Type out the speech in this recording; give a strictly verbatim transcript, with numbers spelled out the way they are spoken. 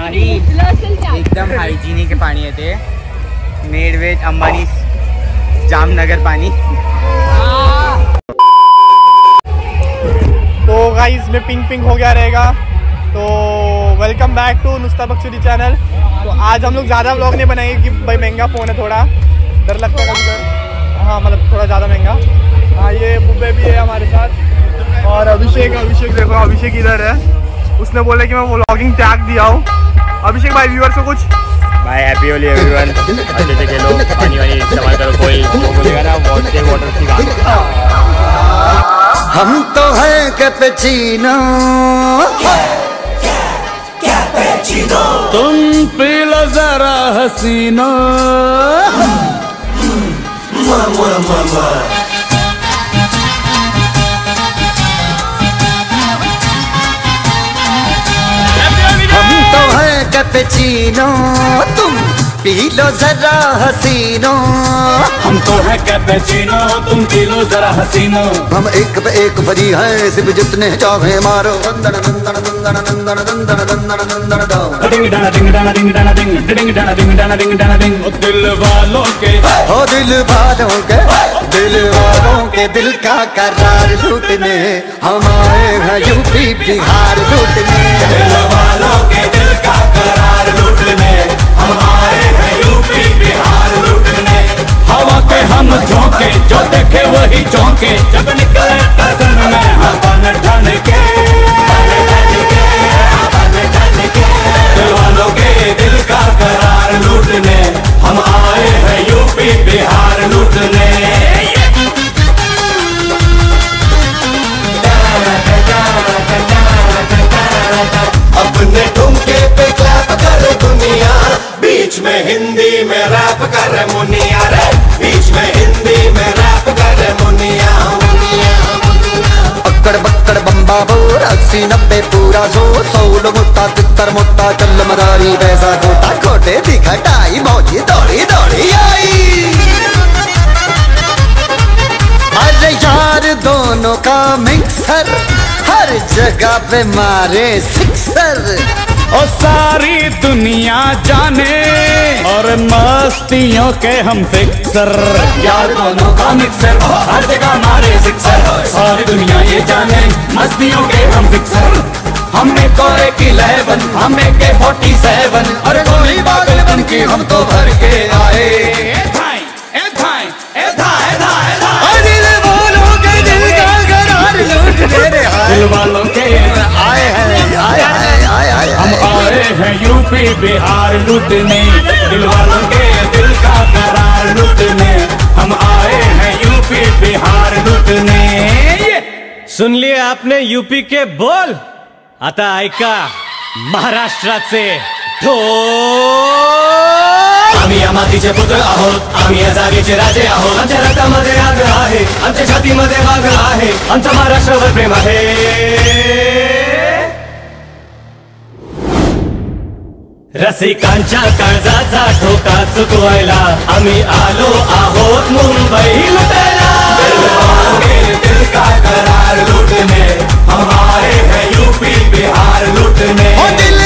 नाही, एकदम हायजिनिक पाणी आहे ते, मेडवेज अंबानी जामनगर पानी। तो गाइस में पिंक पिंक हो गया रहेगा। तो वेलकम बैक टू नुस्ता बक्चोदी चैनल। तो आज हम लोग ज़्यादा व्लॉग नहीं बनाएंगे कि भाई महंगा फ़ोन है, थोड़ा डर लगता है कभी, हाँ मतलब थोड़ा ज़्यादा महंगा। हाँ ये बुब्बे भी है हमारे साथ और अभिषेक। अभिषेक देखो, अभिषेक इधर है, उसने बोला कि मैं व्लॉगिंग त्याग दिया हूँ। अभिषेक भाई व्यूअर से कुछ भाई, हैप्पी होली एवरीवन, अच्छे से खेलो, पानी वानी इस्तेमाल करो, कोई बोलेगा ना वाटर वाटर की बात। हम तो हैं कैपेचिनो, कैपेचिनो तुम पी लो जरा हसीनो। कैपेचिनो तुम पी लो जरा हसीनो, हम तो है कैपेचिनो तुम पी लो जरा हसीनो। हम एक पे एक भरी है, सिर्फ जितने चाहे मारो। दंदन दंदन दंदन दंदन दंदन दंदन दंदन दंदन डिंग डाना डिंग डाना डिंग डाना डिंग डिंग डाना डिंग डाना डिंग डाना डिंग। ओ दिल वालों के, ओ दिल वालों के, दिल वालों के दिल का करार लूटने हम आए हैं यूपी बिहार लूटने। दिल वालों के दिल का करार लूटने हम आए हैं यूपी बिहार लूटने। हवा के हम झोंके, जो देखे वही चौंके, जब निकले तसन में हवन ढन के, हवन ढन के। दिल वालों के दिल का करार लूटने हम आए हैं यूपी बिहार लूटने। अपने ठुमके पे क्लैप कर दुनिया, बीच में हिंदी में रैप कर मुनिया रे, बीच में हिंदी में रैप कर मुनिया। अक्कड़ बक्कड़ बम्बा बोर, अस्सी नब्बे पूरा सो, सौ लोग मुत्ता तितर मुत्ता, चल मदारी वैसा गोटा, खोटे दिखटाई मौजी दौड़ी दौड़ी आई। अरे यार दोनों का मिक्सर, हर जगह पे मारे सिक्सर, और सारी दुनिया जाने और मस्तियों के हम फिक्सर। यार दोनों का मिक्सर, हर जगह मारे सिक्सर, सारी दुनिया ये जाने मस्तियों के हम फिक्सर। हमने कोरे की इलेवन, हम के फोर्टी सेवन, और कोई पागल बन के हम तो भर के आए। दिल वालों के आए हैं, आए हैं, आए हैं, हम आए हैं यूपी बिहार लूटने। दिल वालों के दिल का करार लूटने हम आए हैं यूपी बिहार लूटने। सुन लिए आपने यूपी के बोल, आता आयका महाराष्ट्र से ढोल। आम्ही या मातीचे पुत्र आहोत, आम्ही या जागेचे राजे आहोत, आमच्या रक्तामध्ये आग्रह आहे, आमच्या छातीमध्ये वाघ आहे, आमचा महाराष्ट्रावर प्रेम आहे। रसिकांच्या काळजाचा ठोका चुकवायला आम्ही आलो आहोत मुंबई लुटायला। दिल वालों के दिल का करार लूटने हम आए हैं यूपी बिहार लूटने।